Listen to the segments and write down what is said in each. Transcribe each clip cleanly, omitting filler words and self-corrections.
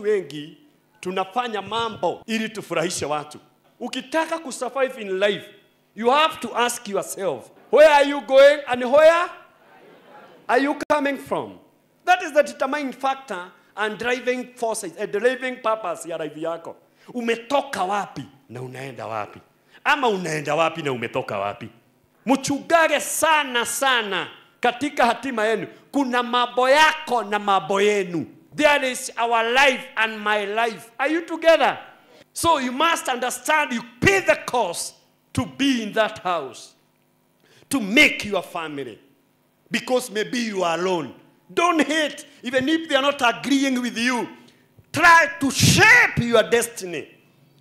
watu wengi tunafanya mambo ili tufurahishe watu. Ukitaka kusurvive in life, you have to ask yourself, where are you going and where are you coming from? That is the determining factor and driving forces, a driving purpose ya life yako. Umetoka wapi na unaenda wapi? Ama unaenda wapi na umetoka wapi? Mchugage sana sana katika hatima yenu. Kuna mambo yako na mambo yenu. There is our life and my life. Are you together? So you must understand you pay the cost to be in that house, to make your family, because maybe you are alone. Don't hate, even if they are not agreeing with you. Try to shape your destiny.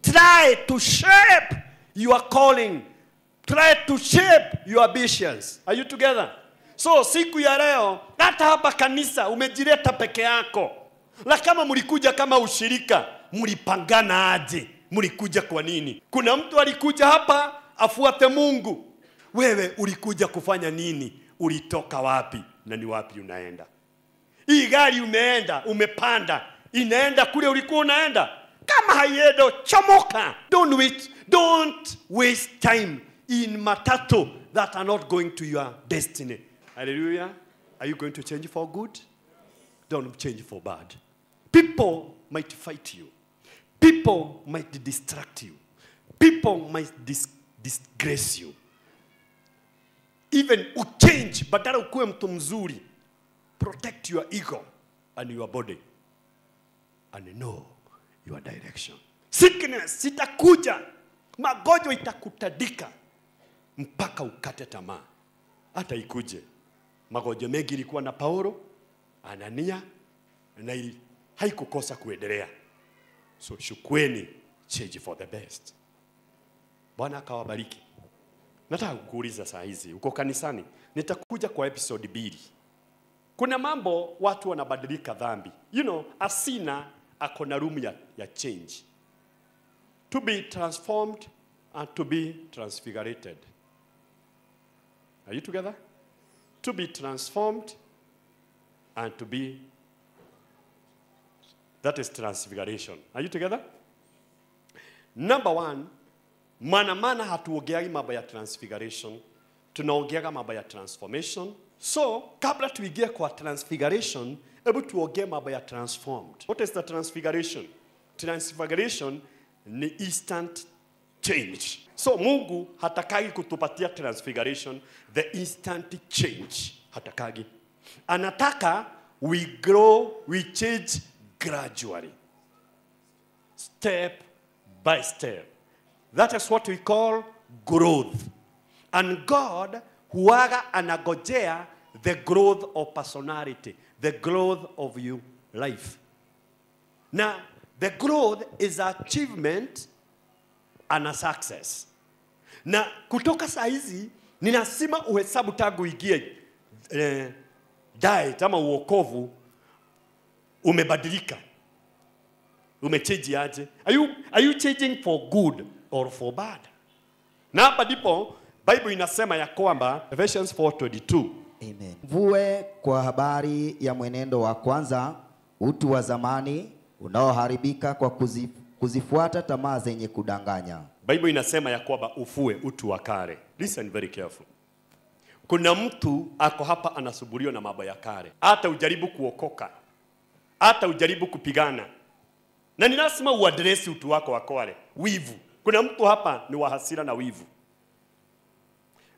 Try to shape your calling. Try to shape your ambitions. Are you together? So, siku ya leo, hata hapa kanisa, umejireta peke yako. La kama mulikuja kama ushirika, mulipangana aje, mulikuja kwa nini? Kuna mtu alikuja hapa, afuate Mungu. Wewe ulikuja kufanya nini? Ulitoka wapi? Na ni wapi unaenda? Hii gari umeenda, umepanda, inaenda kule ulikuwa unaenda. Kama haiedo, chomoka. Don't waste time in matatu that are not going to your destiny. Hallelujah. Are you going to change for good? Don't change for bad. People might fight you. People might distract you. People might disgrace you. Even uchange, badala ukue mtu mzuri. Protect your ego and your body. And know your direction. Sickness itakuja. Magonjwa itakutadika. Mpaka ukate tamaa. Hata ikuje. Magonjwa mengi ilikuwa na Paulo, Anania, na haikukosa kuendelea. So shukweni, change for the best. Bwana akawabariki. Nataka kukuuliza saa hizi, uko kanisani, nitakuja kwa episode 2. Kuna mambo watu wanabadilika dhambi. You know, asina akona room ya change. To be transformed and to be transfigurated. Are you together? To be transformed and to be, that is transfiguration. Are you together? Number 1, mana hatuogeagi mambo ya transfiguration, tunaogeaga mambo ya transformation. So, kabla tuingie kwa transfiguration, hebu tuogee mambo ya transformed. What is the transfiguration? Transfiguration ni instant change. So Mungu hatakagi kutupatia transfiguration, the instant change. Hatakagi. Anataka we grow, we change gradually. Step by step. That is what we call growth. And God huaga anagojea the growth of personality, the growth of your life. Now, the growth is achievement and a success. Na kutoka saizi, ninasema uhesabu tangu uingie diet ama uokovu, umebadilika. Umechange aje. Are you changing for good or for bad? Na hapa ndipo Bible inasema ya kwamba Ephesians 4:22. Amen. Mvue kwa habari ya mwenendo wa kwanza, utu wa zamani unaoharibika kwa kuzifuata tamaa zenye kudanganya. Bible inasema ya kwamba ufue utu wa kale. Listen very careful. Kuna mtu ako hapa anasuburio na mambo ya kale. Hata ujaribu kuokoka. Hata ujaribu kupigana. Na ninasema uadresi utu wako wa kale. Wivu. Kuna mtu hapa ni wa hasira na wivu.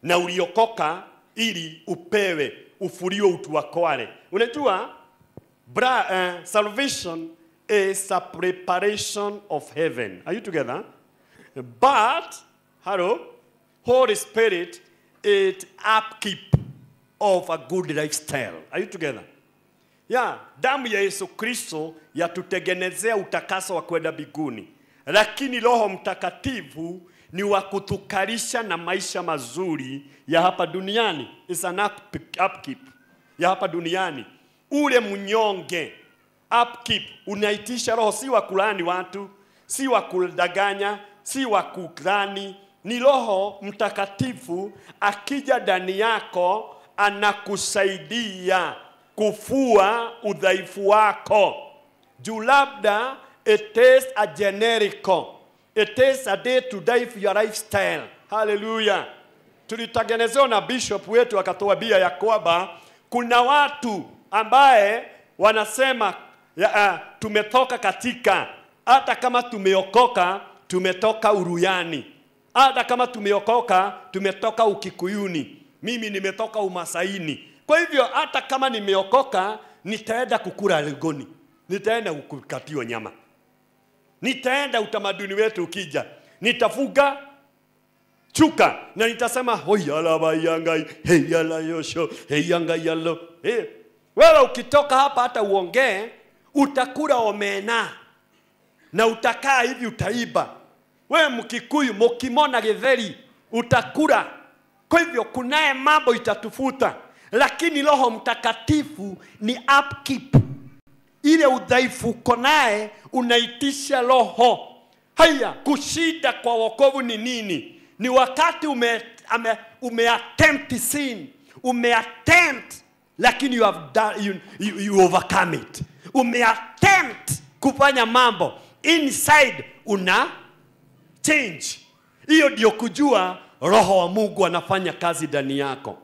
Na uliokoka ili upewe ufurio utu wa kale. Unajua salvation is a preparation of heaven. Are you together? But, hello, Holy Spirit is upkeep of a good lifestyle. Are you together? Yeah, damu ya Yesu Kristo yatutengenezea utakaso wa kwenda mbinguni. Lakini Roho Mtakatifu ni wa kutukarisha na maisha mazuri ya hapa duniani. It's an upkeep ya hapa duniani. Ule mnyonge, upkeep, unaitisha Roho si wa kulani watu, si wa kudanganya, si wa kudhani. Ni Roho Mtakatifu akija ndani yako anakusaidia kufua udhaifu wako. juu labda it is a generic. It is a day to die for your lifestyle. Hallelujah. Tulitagenezewa na bishop wetu akatuambia ya kwamba kuna watu ambaye wanasema tumetoka katika, hata kama tumeokoka tumetoka Uruyani, hata kama tumeokoka tumetoka Ukikuyuni, mimi nimetoka Umasaini. Kwa hivyo hata kama nimeokoka nitaenda kukula ligoni, nitaenda kukatiwa nyama, nitaenda utamaduni wetu ukija, nitafuga chuka na nitasema hoyala bayangai heyala yosho heyanga yalo. Hey, wewe ukitoka hapa hata uongee utakula omena na utakaa hivi utaiba. Wewe Mkikuyu mokimona githeri utakula. Kwa hivyo kunaye mambo itatufuta, lakini Roho Mtakatifu ni upkeep. Ile udhaifu konae unaitisha Roho. Haya, kushida kwa wokovu ni nini? Ni wakati umeattempt sin, umeattempt lakini you have done, you overcome it. Umeattempt kufanya mambo inside una change. Hiyo ndio kujua Roho wa Mungu anafanya kazi ndani yako.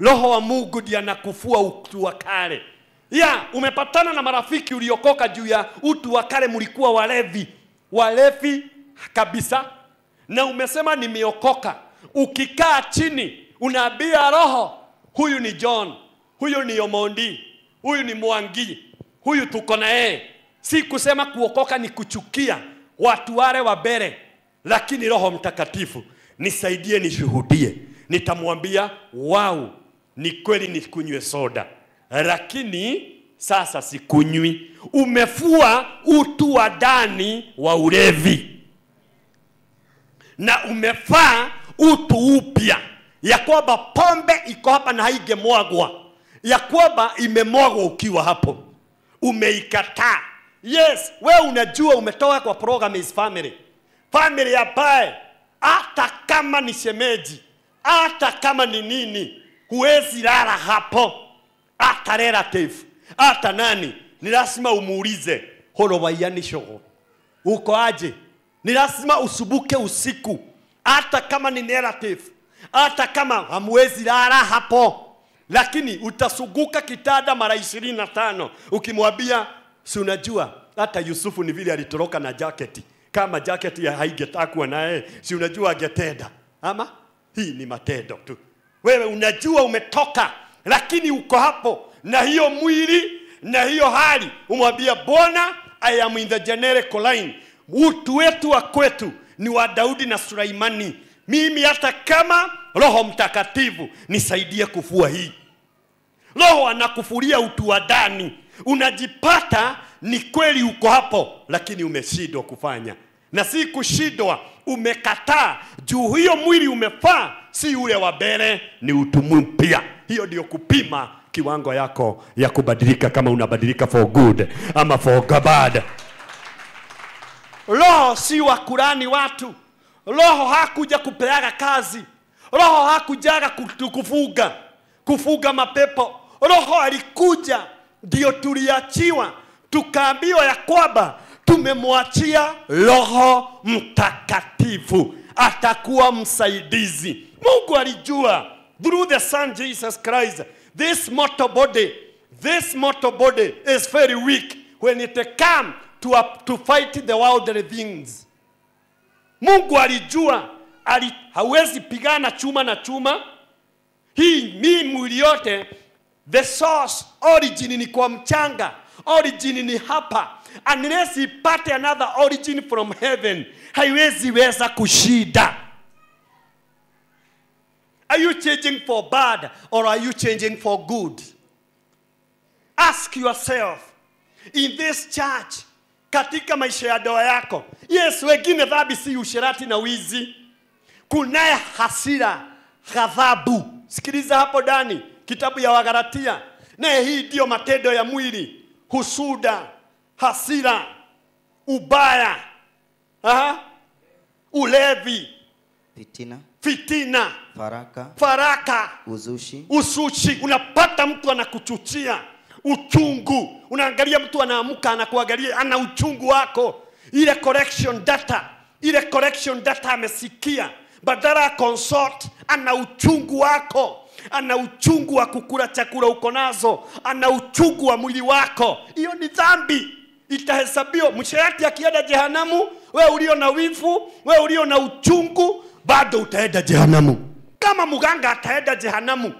Roho wa Mungu ndiye anakufua utu wa kale. Ya, umepatana na marafiki uliokoka juu ya utu wa kale, mlikuwa walevi. Walevi kabisa. Na umesema nimeokoka. Ukikaa chini unaambia Roho, huyu ni John, huyu ni Omondi, huyu ni Mwangi, huyu tuko na yeye. Si kusema kuokoka ni kuchukia watu wale wa mbele. Lakini Roho Mtakatifu, nisaidie nishuhudie. Nitamwambia, wow, ni kweli nikunywe soda, lakini sasa sikunywi. Umefua utu wa ndani wa ulevi na umefaa utu upya, ya kwamba pombe iko hapa na haigemwagwa, ya kwamba imemwagwa ukiwa hapo, umeikataa. Yes, wewe unajua umetoka kwa program is family. Family ya pae, hata kama ni shemeji, hata kama ni nini, huwezi lala hapo. Hata relative, hata nani, ni lazima umuulize, horobayani shogo, uko aje? Ni lazima usubuke usiku, hata kama ni relative, hata kama hamwezi lala hapo. Lakini utasuguka kitada mara 25 ukimwambia, si unajua hata Yusufu ni vile alitoroka na jaketi, kama jaketi ya haigetakuwa naye si unajua agetenda. Ama hii ni matendo tu. Wewe unajua umetoka, lakini uko hapo na hiyo mwili na hiyo hali. Umwambia Bwana, I am in the generic line. Utu wetu wa kwetu ni wa Daudi na Sulaimani. Mimi hata kama, Roho Mtakatifu nisaidie kufua hii. Roho anakufuria utu wa ndani. Unajipata ni kweli uko hapo, lakini umeshindwa kufanya. Na si kushindwa, umekataa juu hiyo mwili umefaa si ule wa mbele, ni utu mpya. Hiyo ndio kupima kiwango yako ya kubadilika, kama unabadilika for good ama for bad. Roho si wa kurani watu. Roho hakuja kupeana kazi. Roho hakuja kufuga mapepo. Roho alikuja ndio tuliachiwa, tukaambiwa ya kwamba tumemwachia Roho Mtakatifu atakuwa msaidizi. Mungu alijua through the Son Jesus Christ, this mortal body is very weak when it comes to fight the worldly things. Mungu alijua hawezi pigana chuma na chuma. Hii mi mwili yote, the source origin ni kwa mchanga, origin ni hapa. Unless ipate another origin from heaven, haiwezi weza kushida. Are you changing for bad or are you changing for good? Ask yourself, in this church, katika maisha ya doa yako. Yes, wengine dhambi si usherati na wizi. Kunaye hasira, ghadhabu. Sikiliza hapo ndani, kitabu ya Wagalatia. Na hii ndio matendo ya mwili, husuda, hasira, ubaya, ulevi, fitina, faraka, uzushi. Unapata mtu anakuchuchia, uchungu. Unaangalia mtu anaamuka anakuangalia ana uchungu wako. Ile correction data, ile correction data amesikia. Badala consort ana uchungu wako. Ana uchungu wa kukula chakula uko nazo, ana uchungu wa mwili wako. Hiyo ni dhambi. Itahesabiwa. Msherati akienda jehanamu, wewe ulio na wivu, wewe ulio na uchungu, bado utaenda jehanamu. Kama muganga ataenda jehanamu,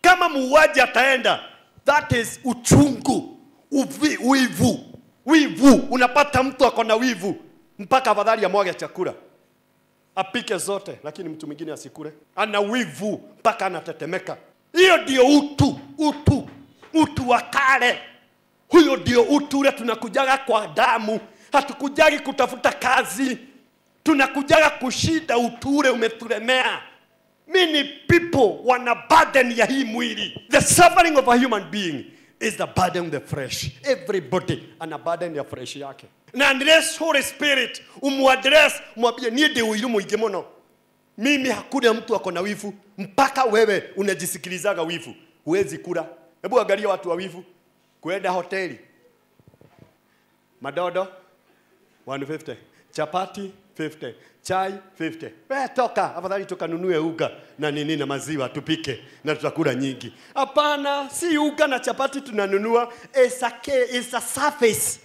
kama muuaji ataenda, that is uchungu, wivu. Wivu, unapata mtu ako na wivu, mpaka afadhali amwage chakula. Apike zote, lakini mtu mwingine asikule. Ana wivu, mpaka anatetemeka. Hiyo ndio utu wa kale. Huyo ndio utu ule tunakujaga kwa damu. Hatukujagi kutafuta kazi. Tunakujaga kushida utu ule umetulemea. Many people wana burden ya hii mwili. The suffering of a human being is the burden of the flesh. Everybody ana burden ya flesh yake. Na unless Holy Spirit umuadress, mwambie niende uilumu igemono. Mimi hakuna mtu ako na wivu mpaka wewe unajisikilizaga wivu. Huwezi kula. Hebu angalia watu wa wivu kuenda hoteli. Madodo 150, chapati 50, chai 50. Wewe toka, afadhali tukanunue uga na nini na maziwa tupike na tutakula nyingi. Hapana, si uga na chapati tunanunua, it's a surface.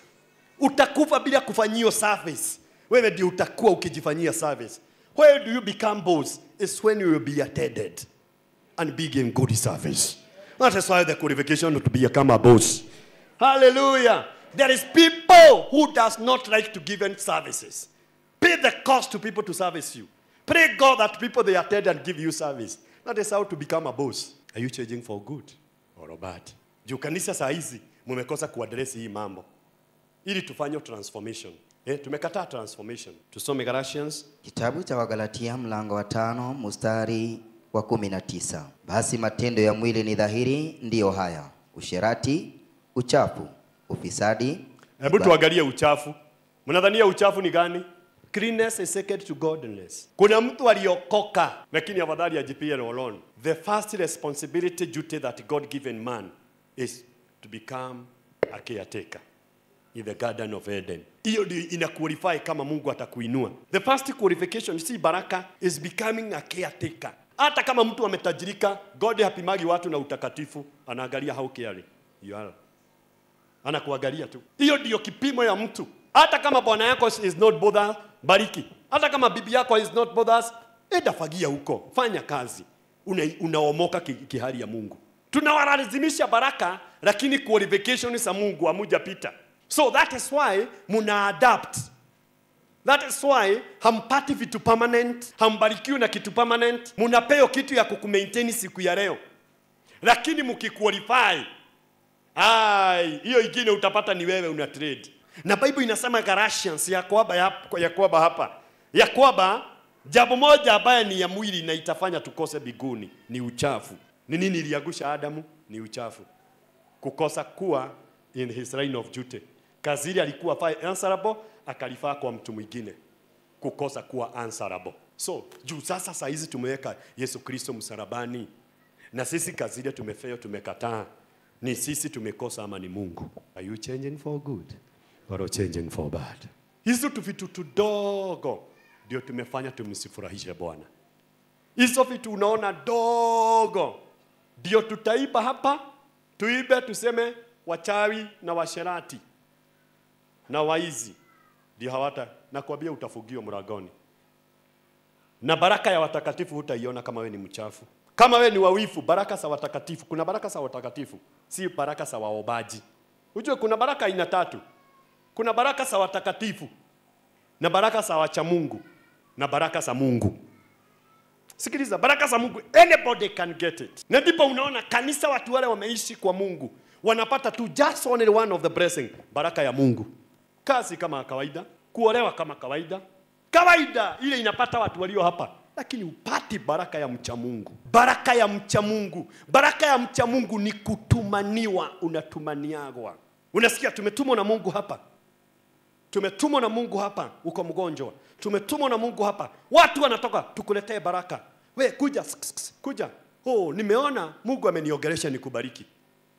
Utakufa bila kufanyiwa service. Wewe ndio utakuwa ukijifanyia service. Where do you become boss? It's when you will be attended and be given good service. That is why the qualification to become a boss. Hallelujah. There is people who does not like to give any services. Pay the cost to people to service you. Pray God that people they attend and give you service. That is how to become a boss. Are you changing for good or bad? Juu kanisa saa hizi mumekosa kuadresi hii mambo. Ili tufanyo transformation. Tumekataa transformation. Tusome Galatians. Kitabu cha Wagalatia mlango wa 5 mstari wa 19. Basi matendo ya mwili ni dhahiri, ndio haya: usherati, uchafu, ufisadi. Hebu tuangalie uchafu. Mnadhania uchafu ni gani? Cleanness is second to godliness. Kuna mtu aliokoka lakini afadhali ajipie alone. The first responsibility duty that God given man is to become a caretaker. In the Garden of Eden. Hiyo inakualify kama Mungu atakuinua. The first qualification, si baraka, is becoming a caretaker. Hata kama mtu ametajirika, God hapimagi watu na utakatifu, anaangalia how caring you are. Anakuangalia tu. Hiyo ndio kipimo ya mtu. Hata kama bwana yako is not bothered, bariki. Hata kama bibi yako is not bothered, edafagia huko. Fanya kazi. Unaomoka kihari ya Mungu. Tunawalazimisha baraka, lakini qualification za Mungu hamuja pita. So that is why muna adapt. That is why hampati vitu permanent, hambarikiwi na kitu permanent, munapeo kitu ya kukumaintaini siku ya leo. Lakini mukikualify, hiyo ingine utapata ni wewe una trade. Na Bible inasema Galatians ya kwamba jambo moja baya ni ya mwili na itafanya tukose biguni, ni uchafu. Ni nini iliangusha Adamu? Ni uchafu. Kukosa kuwa in his reign of duty. Kazili alikuwa fai answerable, akalifaa kwa mtu mwingine. Kukosa kuwa answerable. So, juu sasa saizi tumeweka Yesu Kristo msalabani. Na sisi kazili tumefeo, tumekataa. Ni sisi tumekosa ama ni Mungu. Are you changing for good or changing for bad? Hizo tu vitu tudogo ndio tumefanya tumsifurahishe Bwana. Hizo vitu unaona dogo ndio tutaiba hapa, tuibe tuseme wachawi na washerati. Na waizi ndio hawata na kuambia utafugio mragoni. Na baraka ya watakatifu utaiona kama we ni mchafu. Kama we ni wawifu, baraka za watakatifu. Kuna baraka za watakatifu, si baraka za waobaji. Unajua kuna baraka aina tatu. Kuna baraka za watakatifu, na baraka za wacha Mungu, na baraka za Mungu. Sikiliza, baraka za Mungu anybody can get it. Na ndipo unaona kanisa watu wale wameishi kwa Mungu. Wanapata tu just only one of the blessing, baraka ya Mungu. Kazi kama kawaida, kuolewa kama kawaida. Kawaida ile inapata watu walio hapa, lakini upati baraka ya mcha Mungu. Baraka ya mcha Mungu. Baraka ya mcha Mungu ni kutumaniwa, unatumaniagwa. Unasikia tumetumwa na Mungu hapa. Tumetumwa na Mungu hapa, uko mgonjwa. Tumetumwa na Mungu hapa. Watu wanatoka, tukuletee baraka. We kuja, kuja. Oh, nimeona Mungu ameniogelesha nikubariki.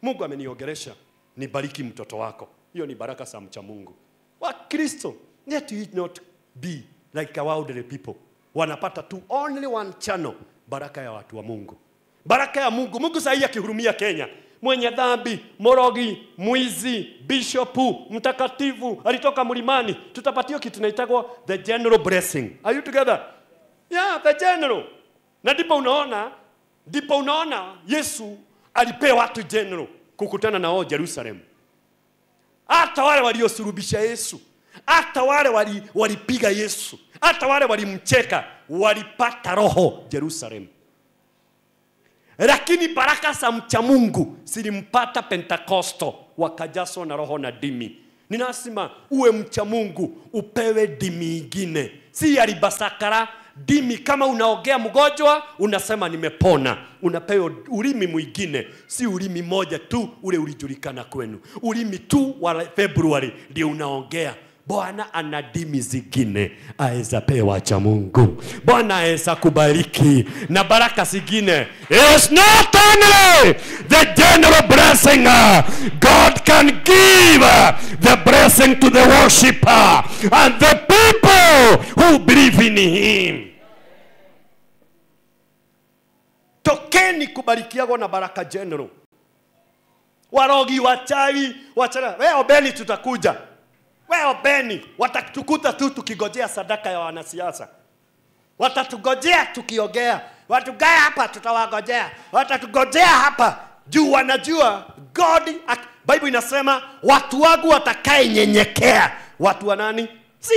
Mungu ameniogeresha, nibariki mtoto wako. Hiyo ni baraka za mcha Mungu. Wa Kristo, let it not be like a worldly people. Wanapata tu only one channel, baraka ya watu wa Mungu. Baraka ya Mungu, Mungu sahi akihurumia Kenya. Mwenye dhambi, morogi, mwizi, bishopu, mtakatifu, alitoka mlimani. Tutapatio kitu tunaitwa the general blessing. Are you together? Yeah, the general. Na ndipo unaona, Yesu alipea watu general kukutana na wao Jerusalem. Hata wale waliosulubisha Yesu, hata wale walipiga Yesu, hata wale walimcheka, walipata roho Jerusalem. Lakini baraka za mcha Mungu zilimpata Pentekosto, wakajaswa na roho na dimi. Ninasema uwe mcha Mungu upewe dimi ingine. Si alibasakara dimi, kama unaogea mgojwa unasema nimepona, unapewa ulimi mwingine, si ulimi moja tu ule ulijulikana kwenu. Ulimi tu wa February ndio unaongea. Bwana ana dimi zingine aeza pewa cha Mungu. Bwana aeza kubariki na baraka zingine. It's not only the general blessing. God can give the blessing to the worshipper and the people who believe in him. Tokeni kubarikiago na baraka general. Warogi, wachawi, wachara, weo beni tutakuja. Wao beni watatukuta tu tukigojea sadaka ya wanasiasa. Watatugojea tukiogea. Watugaya hapa tutawagojea. Watatugojea hapa. Juu wanajua God, Bible inasema watu wangu watakaye nyenyekea. Watu wa nani? Si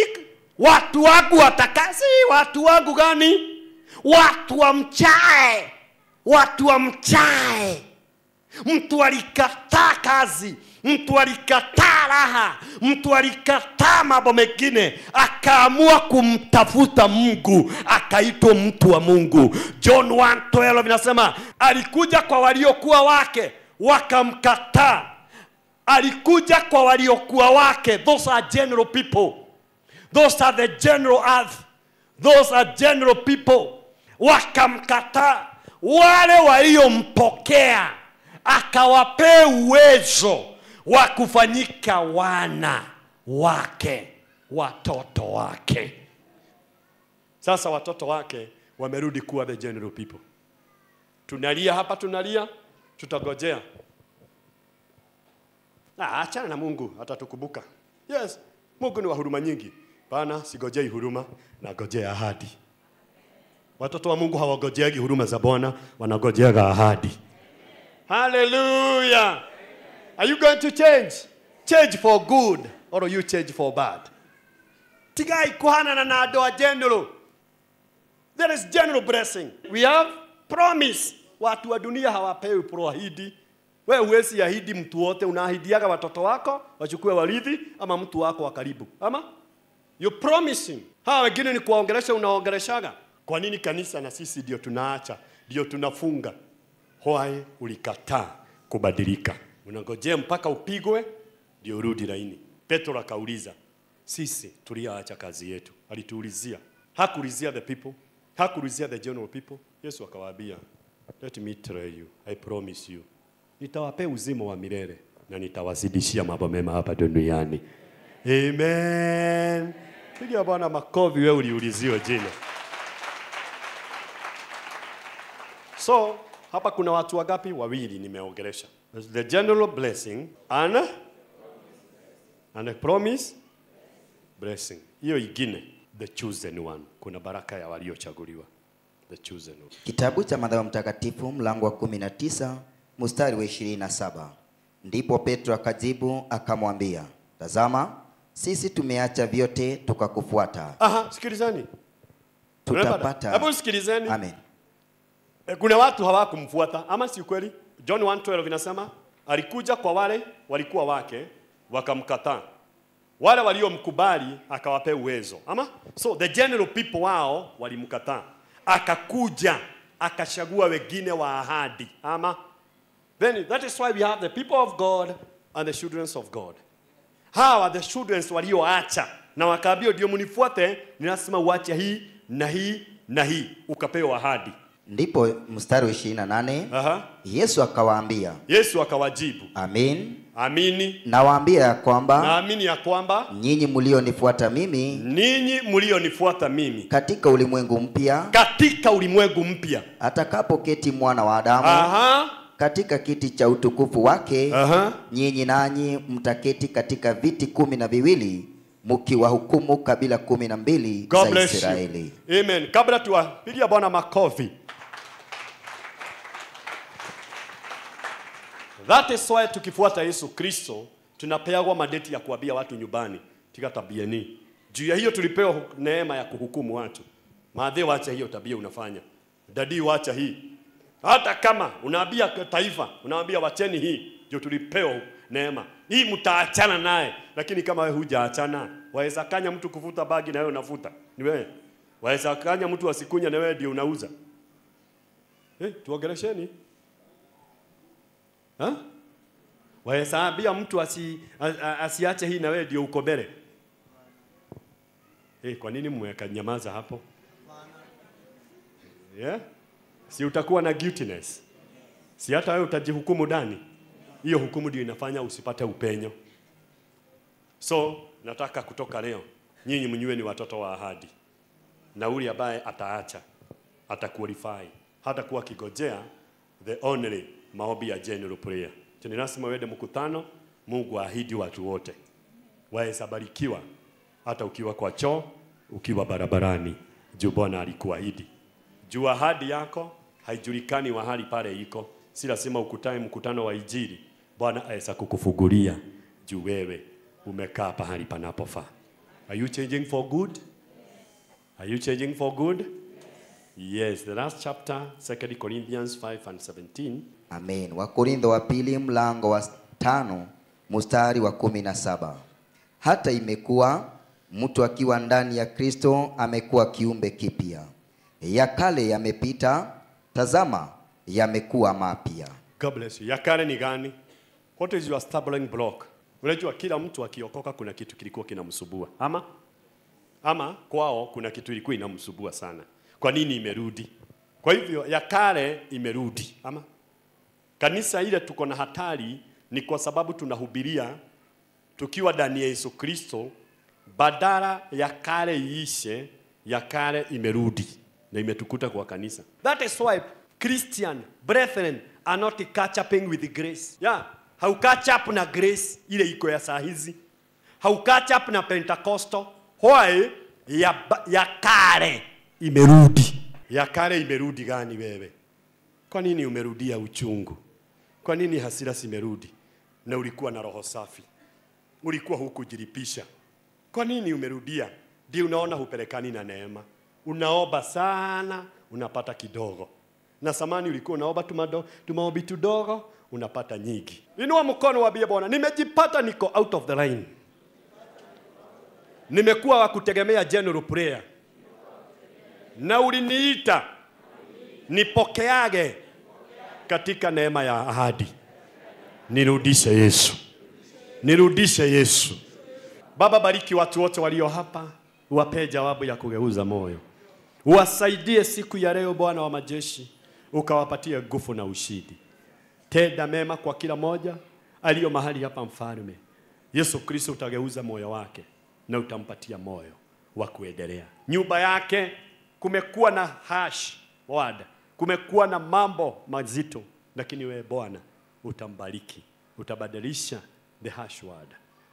watu wangu watakaye. Si watu wangu gani? Watu wa mchae. Watu wa mchae. Mtu alikataa kazi, mtu alikataa raha, mtu alikataa mambo mengine, akaamua kumtafuta Mungu, akaitwa mtu wa Mungu. John 1:12 inasema alikuja kwa waliokuwa wake wakamkataa. Alikuja kwa waliokuwa wake. Those are general people. Those are the general earth. Those are general people. Wakamkataa. Wale waliompokea akawapea uwezo wa kufanyika wana wake, watoto wake. Sasa watoto wake wamerudi kuwa the general people. Tunalia hapa, tunalia, tutagojea. Na achana na Mungu atatukumbuka. Yes, Mungu ni wa huruma nyingi. Bana, sigojei huruma, nagojea ahadi. Watoto wa Mungu hawagojeagi huruma za Bwana, wanagojeaga ahadi. Hallelujah. Are you going to change? Change for good, or you change for bad? Tigai kuhana na adoa general. There is general blessing. We have promise. Watu wa dunia hawapewi proahidi. Wewe huwezi ahidi mtu wote, unaahidiaga watoto wako wachukue warithi ama mtu wako wa karibu. Ama? You promising. Hawa wengine ni kuongelesha, unaongeleshaga. Kwa nini kanisa na sisi ndio tunaacha, ndio tunafunga? Why ulikataa kubadilika? Unangojea mpaka upigwe ndio urudi laini. Petro akauliza, sisi tuliacha kazi yetu. Alituulizia. Hakuulizia the people, hakuulizia the general people. Yesu akawaambia, let me tell you, I promise you, nitawapea uzima wa milele na nitawazidishia mambo mema hapa duniani. Amen. Pigia Bwana makofi, wewe uliulizio jina. So hapa kuna watu wagapi? Wawili nimeongelesha. The general blessing and a promise blessing. Hiyo ingine, the chosen one. Kuna baraka ya waliochaguliwa. The chosen one. Kitabu cha Mathayo Mtakatifu mlango wa 19 mstari wa 27. Ndipo Petro akajibu akamwambia, tazama, sisi tumeacha vyote tukakufuata. Aha, sikilizani. Tutapata. Hapo sikilizani. Amen. Kuna watu hawakumfuata, ama si kweli? John 1:12 inasema alikuja kwa wale walikuwa wake wakamkataa. Wale waliomkubali akawapea uwezo. Ama so the general people wao walimkataa. Akakuja akachagua wengine wa ahadi. Ama then that is why we have the people of God and the children of God. Hawa the children walioacha na wakaambia ndio mnifuate, ninasema uache hii na hii na hii ukapewa ahadi. Ndipo mstari 28 Yesu akawajibu Amin. Amini nawaambia kwamba naamini ya kwamba nyinyi mlionifuata mimi katika ulimwengu mpya atakapoketi mwana wa Adamu katika kiti cha utukufu wake nyinyi nanyi mtaketi katika viti 12 mkiwahukumu kabila 12 za Israeli. Amen. Kabla tuwapigia Bwana makofi. That is why tukifuata Yesu Kristo tunapewa madeti ya kuambia watu nyumbani tika tabia ni. Juu ya hiyo tulipewa neema ya kuhukumu watu. Maadhe wacha hiyo tabia unafanya. Dadi wacha hii. Hata kama unaambia taifa, unaambia wacheni hii, juu tulipewa neema. Hii mtaachana naye, lakini kama wewe hujaachana, waweza kanya mtu kuvuta bagi na wewe unavuta. Ni wewe. Waweza kanya mtu asikunya na wewe ndio unauza. Tuongelesheni. Waesabia mtu asiache hii na wewe ndio uko mbele. Kwa nini mmeweka nyamaza hapo? Si utakuwa na guiltiness. Si hata wewe utajihukumu ndani. Hiyo hukumu ndio inafanya usipate upenyo. So nataka kutoka leo nyinyi mnywe ni watoto wa ahadi. Na yule ambaye ataacha atakualify. Hata kuwa kigojea the only maombi ya general prayer. Tunasema wende mkutano, Mungu ahidi watu wote. Waesabarikiwa, hata ukiwa kwa choo, ukiwa barabarani, juu Bwana alikuahidi. Juu ahadi yako, haijulikani mahali pale iko. Si lazima ukutane mkutano wa Injili, Bwana aweza kukufungulia, juu wewe umekaa pahali panapofaa. Are you changing for good? Are you changing for good? Yes, the last chapter, 2 Corinthians 5 and 17. Amen. Wakorintho wa pili mlango wa 5 mstari wa 17. Hata imekuwa mtu akiwa ndani ya Kristo amekuwa kiumbe kipya. Ya kale yamepita, tazama yamekuwa mapya. God bless you. Ya kale ni gani? What is your stumbling block? Unajua kila mtu akiokoka kuna kitu kilikuwa kinamsubua. Ama kwao kuna kitu kilikuwa kinamsubua sana. Kwa nini imerudi? Kwa hivyo ya kale imerudi. Kanisa ile tuko na hatari ni kwa sababu tunahubiria tukiwa ndani ya Yesu Kristo badala ya kale iishe, ya kale imerudi na imetukuta kwa kanisa. That is why Christian brethren are not catch up with grace. Yeah, how catch up na grace ile iko ya saa hizi. How catch up na Pentecostal. Why ya kale imerudi. Ya kale imerudi gani wewe? Kwa nini umerudia uchungu? Kwa nini hasira simerudi? Na ulikuwa na roho safi. Ulikuwa hukujiripisha. Kwa nini umerudia? Di unaona hupelekani na neema. Unaoba sana, unapata kidogo. Na samani ulikuwa unaoba tumaobi tudogo, unapata nyingi. Inua mkono waambie Bwana, nimejipata niko out of the line. Nimekuwa wa kutegemea general prayer. Na uliniita nipokeage katika neema ya ahadi. Nirudishe Yesu. Baba, bariki watu wote walio hapa. Uwape jawabu ya kugeuza moyo. Uwasaidie siku ya leo Bwana wa majeshi. Ukawapatia nguvu na ushindi. Tenda mema kwa kila moja aliyo mahali hapa mfalme. Yesu Kristo utageuza moyo wake. Na utampatia moyo wa kuendelea. Nyumba yake kumekuwa na hash word. Kumekuwa na mambo mazito, lakini wewe Bwana utambariki, utabadilisha the harsh word.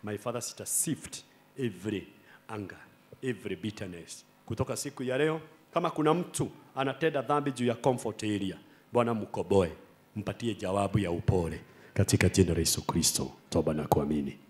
My Father, sift every anger, every bitterness. Kutoka siku ya leo, kama kuna mtu anatenda dhambi juu ya comfort area, Bwana mkoboe, mpatie jawabu ya upole katika jina la Yesu Kristo, toba na kuamini.